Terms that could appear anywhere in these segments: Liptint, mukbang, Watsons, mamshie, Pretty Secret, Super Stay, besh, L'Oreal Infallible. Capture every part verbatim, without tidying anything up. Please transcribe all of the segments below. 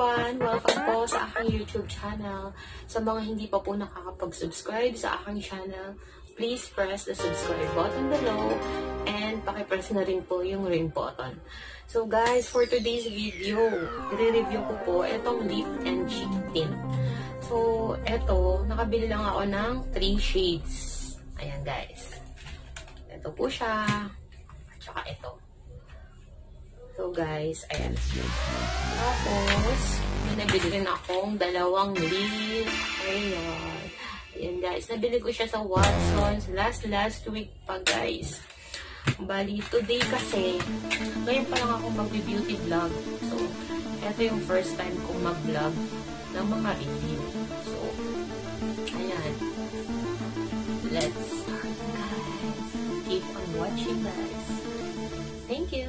everyone! Welcome po sa aking YouTube channel. Sa mga hindi pa po nakakapag-subscribe sa aking channel, please press the subscribe button below and pakipress na rin po yung ring button. So guys, for today's video, i-review ko po itong lip and cheek tint. So eto, nakabili lang ako ng three shades. Ayan guys. Ito po siya. At saka ito. So guys, ayan. Tapos, nabili rin akong dalawang lip. Ayan. Ayan guys, nabili ko siya sa Watsons last last week pa guys. Bali, today kasi, ngayon pa lang akong mag-beauty vlog. So, ito yung first time kong mag-vlog ng mga review. So, ayan. Let's start guys. Keep on watching guys. Thank you.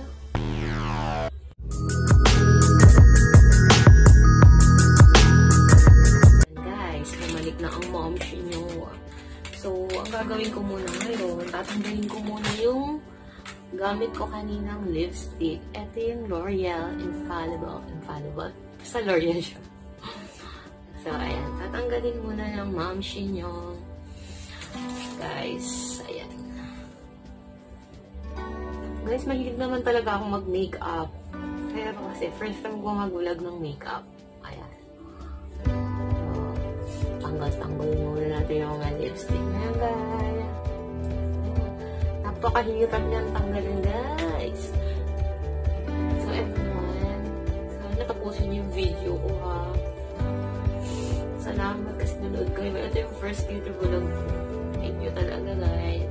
Guys, bumalik na ang momshi nyo. So, ang gagawin ko muna ngayon, tatanggalin ko muna yung gamit ko kaninang lipstick. Ito yung L'Oreal Infallible. Infallible? Sa L'Oreal siya. So, ayan. Tatanggalin muna ng momshi nyo. Guys, ayan. Guys, mahilig naman talaga akong mag-makeup. Pero kasi first time ko mag-vlog ng makeup. Ayan. So, tanggal-tanggal muna natin yung mga lipstick na guys. Napakahirap niyang tanggalin guys. So, everyone. Sana natapusin yung video ko ha. Salamat kasi nanood kayo. Ito yung first YouTube vlog ko. Thank you talaga guys.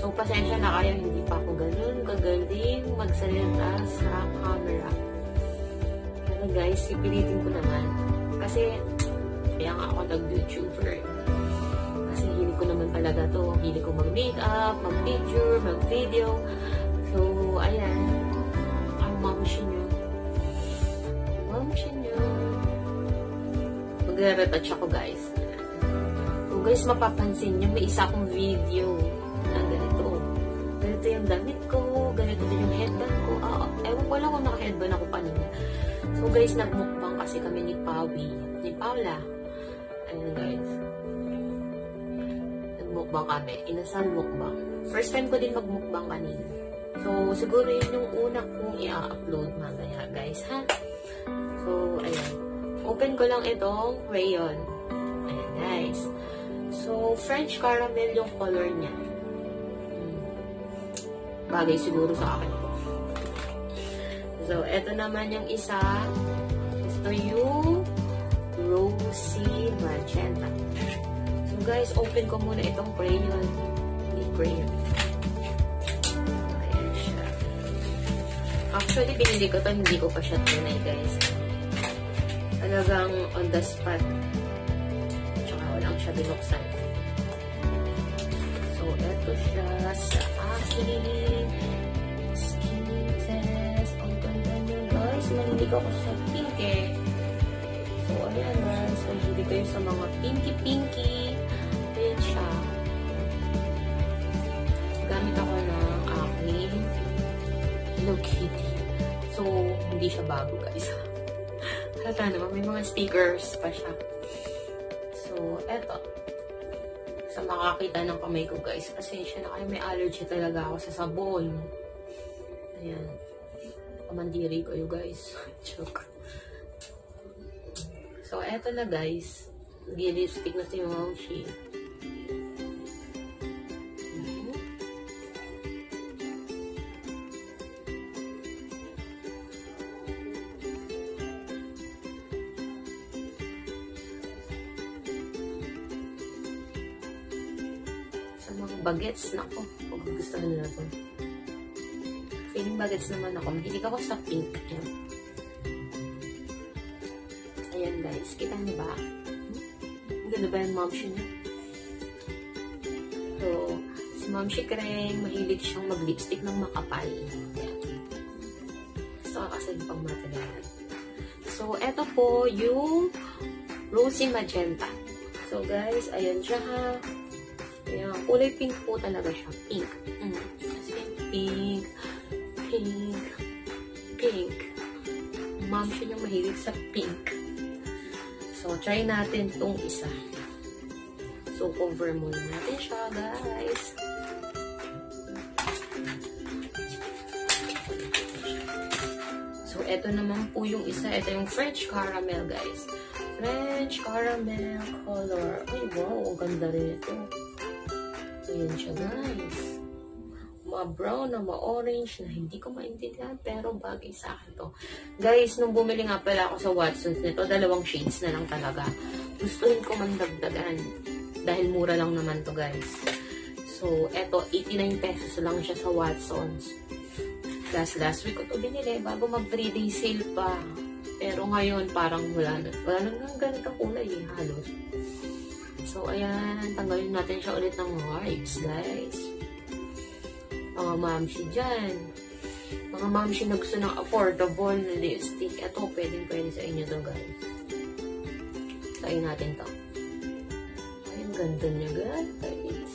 So, pasensya na kayo, hindi pa ako ganun kagaling magsalita sa camera. Pero guys, ipilitin ko naman. Kasi, kaya nga ako nag-YouTuber. Kasi hindi ko naman talaga to. Hindi ko mag-makeup, mag-picture, mag-video. So, ayan. Ang momshi nyo. Ang momshi nyo. Mag-retouch ako guys. So, guys, mapapansin nyo, may isa akong video. Ganito yung damit ko, ganito din yung headband ko. Ah, ewan ko lang kung naka-headband ako kanina. So guys, nagmukbang kasi kami ni Pawi, ni Paula. Ayan guys. Nagmukbang kami, inasal mukbang. First time ko din magmukbang kanina. So siguro yun yung una kong i-upload mamaya guys ha. So ayan. Open ko lang itong rayon. Ayan guys. So French caramel yung color niya. Bagay siguro sa akin. So, eto naman yung isa. Ito yung Rosy Magenta. So, guys, open ko muna itong crayon. Hindi crayon. Ayan siya. Actually, pinili ko ito. Hindi ko pa siya tunay, guys. Talagang on the spot. Tsaka walang siya binuksan. So, eto siya sa akin. Mahilig ako sa pink eh. So, ayan guys. Mahilig kayo sa mga pinky-pinky. Ayan siya. Gamit ako ng aking Hello Kitty. So, hindi siya bago guys. Halata naman. May mga stickers pa siya. So, eto. Sa makakita ng kamay ko guys. Pasensya na kayo. May allergy talaga ako sa sabon. Ayan. Kamandiri ko you guys. Joke. So, eto na guys. Nag-lipstick na si Momshi. Mm-hmm. Sa mga bagets na ko. Huwag gusto nila ito. Feeling bagets naman ako. Mahilig ako sa pink. Ayan. Ayan guys. Kita niyo ba? Gano ba yung momshi niya? So, si Momshi Kreng, mahilig siyang mag-lipstick ng makapal. Ayan. So, kasi yung pang matagal. So, eto po yung Rosy Magenta. So, guys, ayan siya ha. Ayan. Kulay pink po talaga siya. Pink. Mm. Kasi pink. Pink, pink, mom ko yung mahilig sa pink. So, try natin tong isa. So, cover muna natin siya, guys. So, eto naman po yung isa. Eto yung French Caramel, guys. French Caramel color. Ay, wow. Ang ganda rin ito. Ayan siya, guys. Ma-brown na ma-orange na hindi ko maintindihan pero bagay sa akin to. Guys, nung bumili nga pala ako sa Watsons nito, dalawang shades na lang talaga. Gustuhin ko man dagdagan dahil mura lang naman to, guys. So, eto, eighty-nine pesos lang siya sa Watsons. Last, last week ko to binili bago mag three day sale pa. Pero ngayon, parang wala na. Wala na nga ganito kulay eh, halos. So, ayan, tanggalin natin siya ulit ng wipes, guys. Mga mamshi dyan. Mga mamshi na gusto ng affordable na lipstick. Ito, pwedeng pwede sa inyo to, guys. Tayin natin to. Ay, ang ganda niya, guys.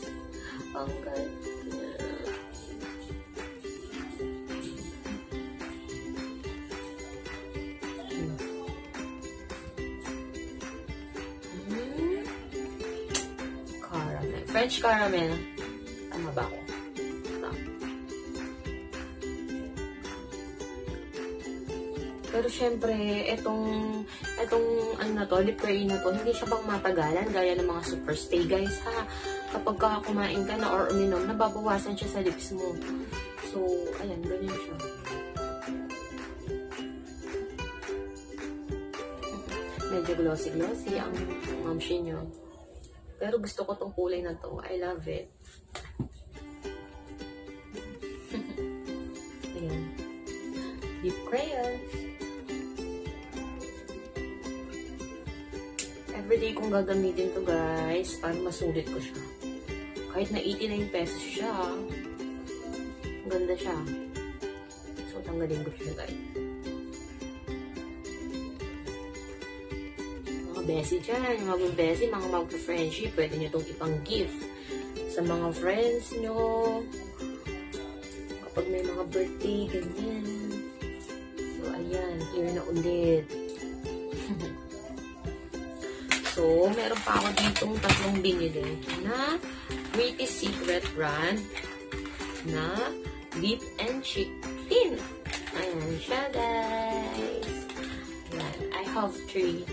Ang ganda niya. Hmm. Caramel. French caramel. Tama ba ako? Pero syempre, etong, etong, ano na to, lip cream na to, hindi siya pang matagalan, gaya ng mga Super Stay, guys, ha? Kapag ka kumain ka na or uminom, nababawasan siya sa lips mo. So, ayan, ganyan siya. Medyo glossy-glossy ang mamshi nyo. Pero gusto ko tong kulay na to. I love it. Ayan. Lip crayons. Everyday kong gagamitin to, guys, para masulit ko siya. Kahit na eighty-nine pesos siya, ganda siya. So, tanggalin ko siya, guys. Mga besi dyan, mga besi, mga mag-friendship, pwede nyo itong ipang gift sa mga friends nyo. Kapag may mga birthday, ganyan. So, ayan, here na ulit. So, meron pa ako ditong tatlong binili na Pretty Secret brand na lip and cheek tint. Ayan siya, guys. Ayan. I have three.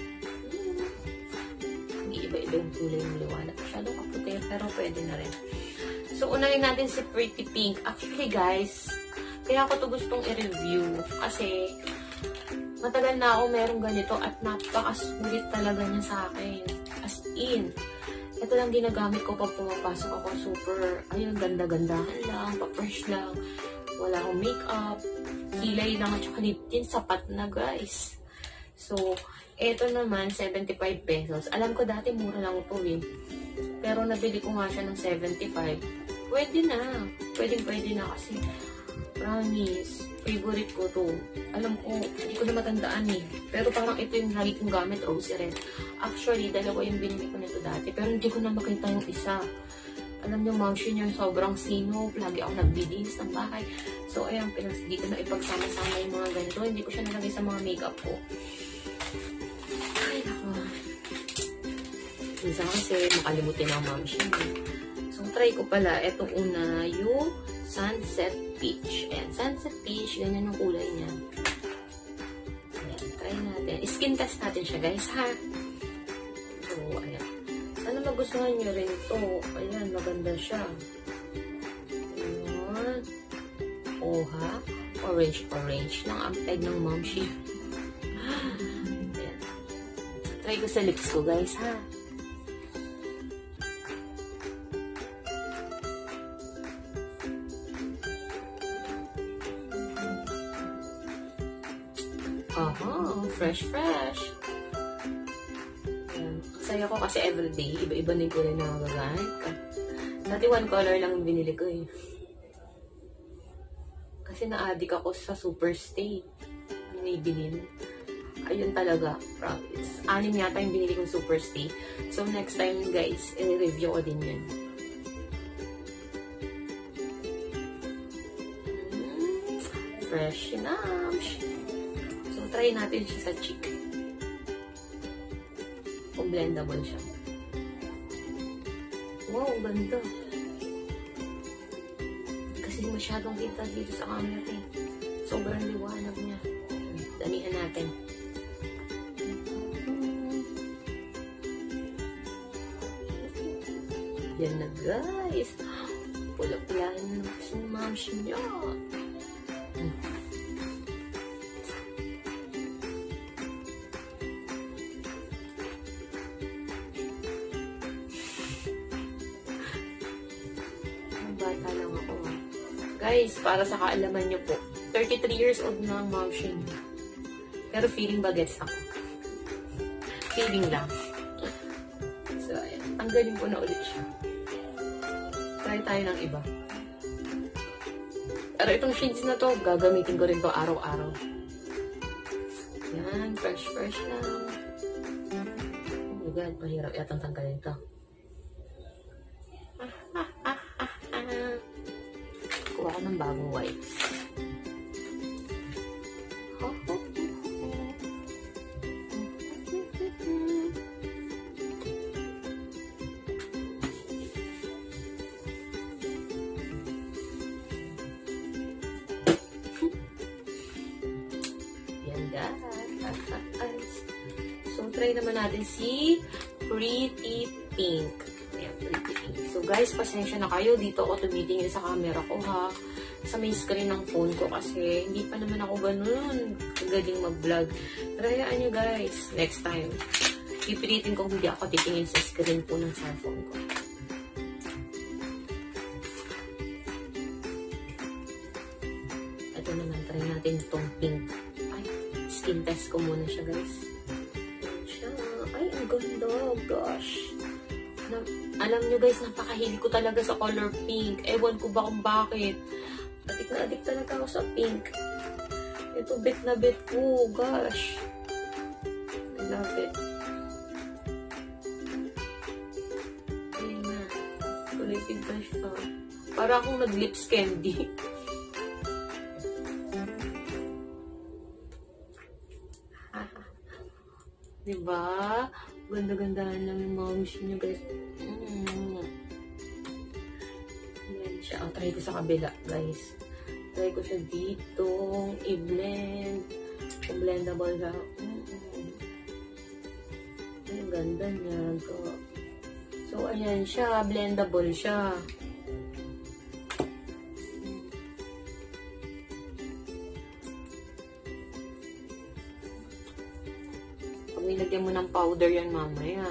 Hindi iba-iba yung kulay ng liwanag. Masyadong kaputi, pero pwede na rin. So, unahin natin si Pretty Pink. Actually, guys, kaya ako to gustong i-review kasi matagal na ako meron ganito at napakasulit talaga niya sa akin. As in, ito lang ginagamit ko pag pumapasok ako. Super, ayun, ganda-gandahan lang, pa-fresh lang. Wala akong makeup, kilay lang at saka lip tint, sapat na, guys. So, ito naman, seventy-five pesos. Alam ko dati mura lang ito eh. Pero nabili ko nga siya ng seventy-five. Pwede na. Pwedeng-pwede na kasi. Promise, favorite ko to. Alam ko, hindi ko na matandaan eh. Pero parang ito yung lagi kong gamit, Rosy Red. Actually, dalawa yung binili ko nito dati. Pero hindi ko na makita yung isa. Alam niyo, mamshi niya sobrang sino. Lagi ako nagbilis ng bahay. So, ayan, hindi ko na ipagsama-sama yung mga ganito. Hindi ko siya nalagay sa mga makeup ko. Ay, ako. Minsan kasi, makalimutin ang mamshi niya. So, try ko pala. Itong una, yung Sunset Peach. Ayan, Sunset Peach. Ganyan yung kulay niya. Ayan, try natin. Skin test natin siya, guys, ha? So, ayan. Sana magustuhan nyo rin ito. Ayan, maganda siya. Ayan. O, ha? Orange, orange lang ang peg ng mamshi. Ayan. Try ko sa lips ko, guys, ha? Aha, fresh, fresh. Ayan. Saya ko kasi everyday, iba-iba na yung kulay na magagamit ka. Dati one color lang yung binili ko eh. Kasi na-addict ako sa Super Stay. Binibilin. Ayun talaga, promise. Anim yata yung binili kong Super Stay. So next time, guys, i-review ko din yun. Fresh na. try natin siya sa cheek. Kung blendable siya. Wow, ganda. Kasi masyadong kita dito sa camera. Eh. Sobrang liwanag niya. Damihan natin. Yan na guys. Pula-pulain na si mamsi niya. Guys, para sa kaalaman nyo po, thirty-three years old na ang mamsi niya. Pero feeling bagets ako. Feeling lang. So, ayan. Ang galing po na ulit siya. Try tayo ng iba. Pero itong shades na to, gagamitin ko rin to araw-araw. Yan, fresh-fresh lang. Oh my God, mahirap yatang tanggalin to. Ah, ah, ah, ah, ah. Kuha ko ng bagong wipes. So, try naman natin si Pretty Pink. Ayan, Pretty Pink. So, guys, pasensya na kayo. Dito ako tumitingin sa camera ko, ha? Sa may screen ng phone ko kasi hindi pa naman ako ganun kagaling mag-vlog. Rayaan nyo, guys. Next time, pipilitin kong hindi ako titingin sa screen po ng cellphone ko. Ito naman, try natin itong pink. Skin test ko muna siya, guys. Ayan siya. Ay, ang ganda. Gosh. Na, alam nyo, guys, napakahilig ko talaga sa color pink. Ewan ko ba kung bakit. Adik na adik talaga ako sa pink. Ito, bet na bet ko. Gosh. I love it. Ay na. Tuloy pink na siya. Para akong nag-lips candy. Diba? Ganda-gandahan lang yung mamsi niya, guys. Mm. Ayan siya. Ang try ko sa kabila, guys. Try ko siya dito. I-blend. I-blendable siya. Mm. Ang ganda niya. So, ayan siya. Blendable siya. Ilagyan mo ng powder yan mamaya.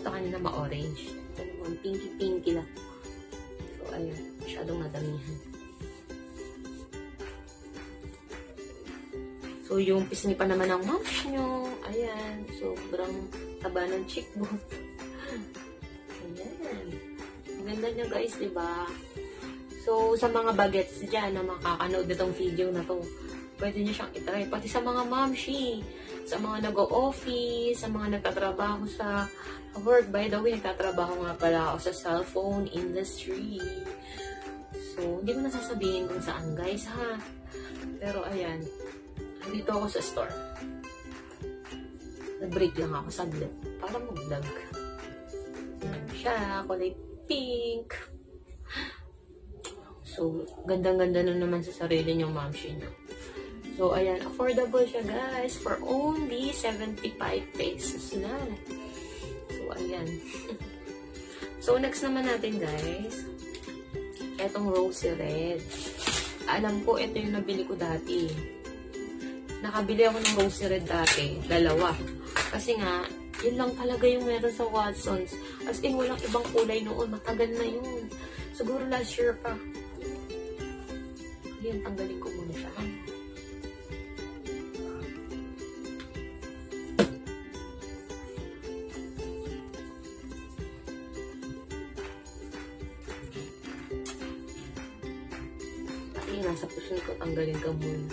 Ito kanina ma-orange. Ito naman, pinky-pinky lang. So, ayun. Masyadong madamihan. So, yung pisngi pa naman ang mamsi nyo. Ayan. Sobrang taba ng cheekbone. Ayan. Ganda nyo, guys, diba? So, sa mga bagets dyan na makakanood itong video na to, pwede niyo siyang itry. Pati sa mga mamsi, sa mga nag-o-office, sa mga nagtatrabaho sa work. By the way, nagtatrabaho nga pala ako sa cellphone industry. So, hindi ko nasasabihin kung saan, guys, ha? Pero, ayan. Dito ako sa store. Nag-break lang ako saglit para mag-vlog. Ayan siya. Kulay pink. So, gandang-ganda na naman sa sarili niyong mamsi niyo. So, ayan. Affordable siya, guys. For only seventy-five pesos na. So, ayan. So, next naman natin, guys. Etong Rosy Red. Alam ko, ito yung nabili ko dati. Nakabili ako ng Rosy Red dati. Dalawa. Kasi nga, yun lang talaga yung meron sa Watsons. As in, walang ibang kulay noon. Matagal na yun. Siguro last year pa. Ayan, tanggalin ko muna siya. Nasa pusin ko, tanggalin ka muna.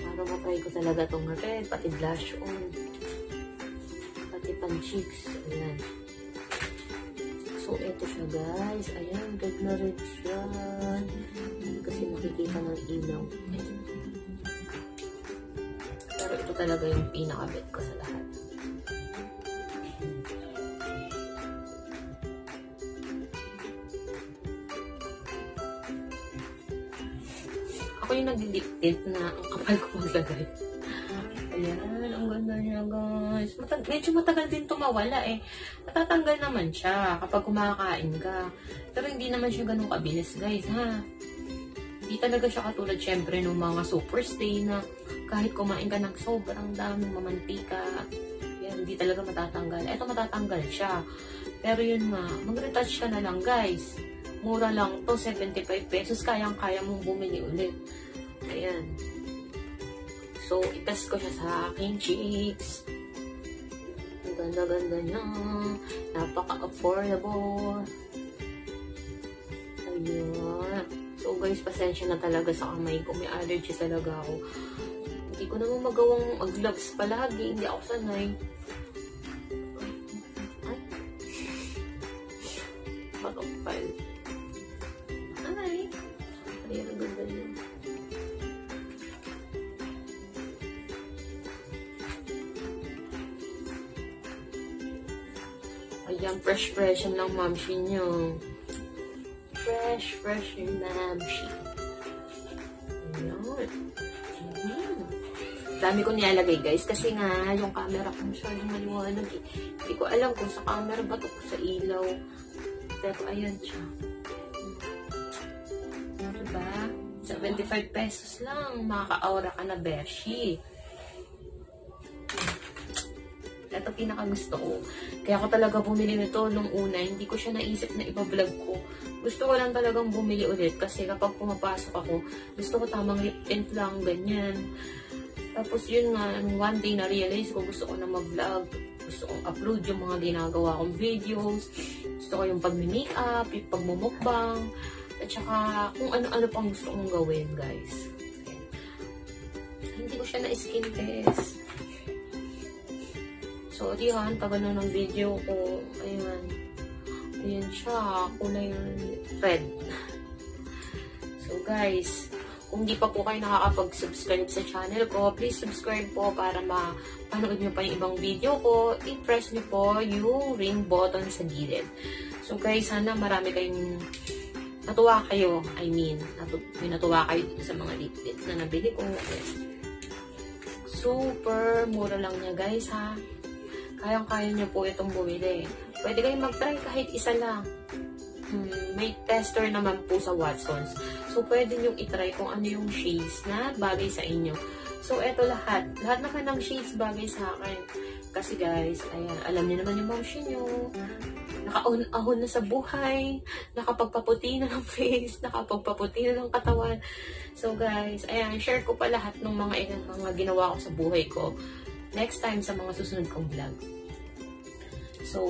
Para matry ko talaga itong red, pati blush on. Pati pang cheeks. Ayan. So, eto siya, guys. Ayan, red na red siya. Kasi makikita ng ilaw. Ayan. ito talaga yung pinaka-bet ko sa lahat. Ako yung nagdi-dictate na ang kapal ko maglagay. Ayan, ang ganda niya guys. Matag medyo matagal din tumawala eh. Natatanggal naman siya kapag kumakain ka. Pero hindi naman siya ganun kabilis guys ha. Hindi talaga siya katulad syempre ng mga Super Stay na kahit kumain ka ng sobrang daming mamantika, yan, hindi talaga matatanggal. Ito matatanggal siya. Pero yun nga, mag-retouch ka na lang guys. Mura lang to, seventy-five pesos. Kayang-kaya mong bumili ulit. Ayan. So, itest ko siya sa aking cheeks. Ang ganda-ganda niya. Napaka-affordable. Ayan. So guys, pasensya na talaga sa kamay ko. May allergy talaga ako. Hindi ko naman magawang gloves palagi. Hindi ako sanay. Ay. Patokpal. Ay. Ay, ang ganda yun. Ayan, fresh-fresh lang mamshi niyo. Fresh, fresh yung mamshi. Ayan. Mm. Dami ko nilalagay guys. Kasi nga, yung camera ko masyadong maliwanag eh. Hindi ko alam kung sa camera ba ito, sa ilaw. Pero ayan siya. Diba? seventy-five pesos lang. Makaka-aura ka na, beshi. Ito pinakagusto ko. Kaya ako talaga bumili nito nung una. Hindi ko siya naisip na iba-vlog ko. Gusto ko lang talagang bumili ulit kasi kapag pumapasok ako, gusto ko tamang lip tint lang, ganyan. Tapos yun nga, one day na-realize ko gusto ko na mag-vlog. Gusto kong upload yung mga ginagawa kong videos. Gusto ko yung pag-makeup, yung pagmumukbang, at saka kung ano-ano pang gusto kong gawin, guys. Okay. Hindi ko siya na-skin test. So, diyan, pag ano ng video ko, ayan, ayan siya, kulay red. So, guys, kung di pa po kayo nakakapag-subscribe sa channel ko, please subscribe po para mapanood nyo pa yung ibang video ko. I-press nyo po yung ring button sa gilid. So, guys, sana marami kayong natuwa kayo. I mean, natu may natuwa kayo sa mga lip tint na nabili ko. Super mura lang niya, guys, ha? Kayang-kaya nyo po itong bumili. Pwede kayong mag-try kahit isa lang. Hmm, may tester naman po sa Watsons. So, pwede nyo itry kung ano yung shades na bagay sa inyo. So, eto lahat. Lahat naman ng shades bagay sa akin. Kasi guys, ayan, alam niyo naman yung mamshi nyo. Naka-on-ahon na sa buhay. Nakapagpaputi na ng face. Nakapagpaputi na ng katawan. So, guys, ayan, share ko pa lahat ng mga, ayan, mga ginawa ko sa buhay ko. Next time sa mga susunod kong vlog. So,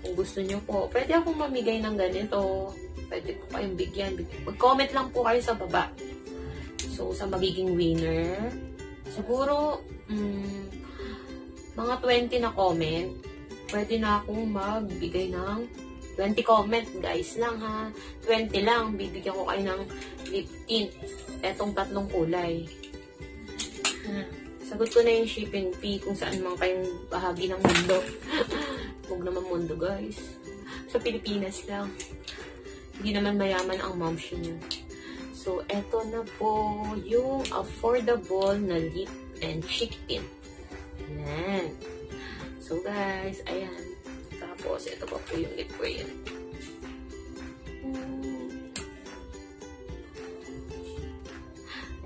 kung gusto nyo po, pwede akong mamigay ng ganito. Pwede po kayong bigyan. Mag-comment lang po kayo sa baba. So, sa magiging winner, siguro, um, mga twenty na comment, pwede na akong magbigay ng twenty comment, guys lang ha. twenty lang, bibigyan ko kayo ng lip tint. Etong tatlong kulay. Hmm. Sagot ko na yung shipping fee kung saan man kayong bahagi ng mundo. Huwag naman mundo, guys. Sa Pilipinas lang. Hindi naman mayaman ang mamshi niyo. So, eto na po yung affordable na lip and cheek tint. Ayan. So, guys, ayan. Tapos, eto pa po yung lip cream.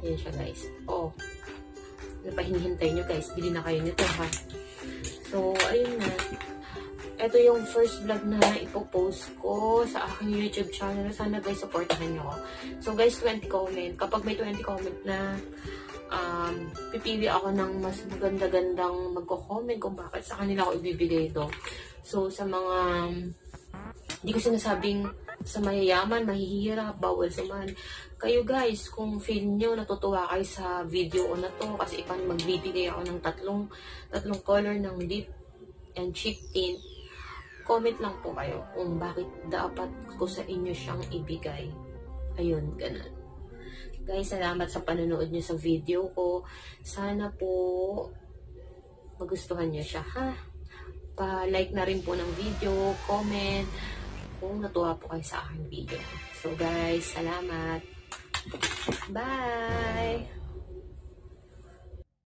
Ayan siya, guys. Oh. Napahinihintay nyo guys, bili na kayo nito ha. So, ayun na. Ito yung first vlog na ipopost ko sa aking YouTube channel. Sana guys, supportahan nyo ko. So guys, twenty comment. Kapag may twenty comment na, um, pipili ako ng mas maganda-gandang magko-comment kung bakit sa kanila ko ibibigay ito. So, sa mga, hindi ko sinasabing sa mayayaman, mahihirap, bawal saman. Kayo guys, kung feel nyo, natutuwa kayo sa video ko na to, kasi ipan magbibigay ako ng tatlong, tatlong color ng lip and cheek tint, comment lang po kayo kung bakit dapat ko sa inyo siyang ibigay. Ayun, ganun. Guys, salamat sa panonood nyo sa video ko. Sana po magustuhan nyo siya, ha? Pa-like na rin po ng video, comment, kung natuwa po kayo sa aking video. So guys, salamat. Bye!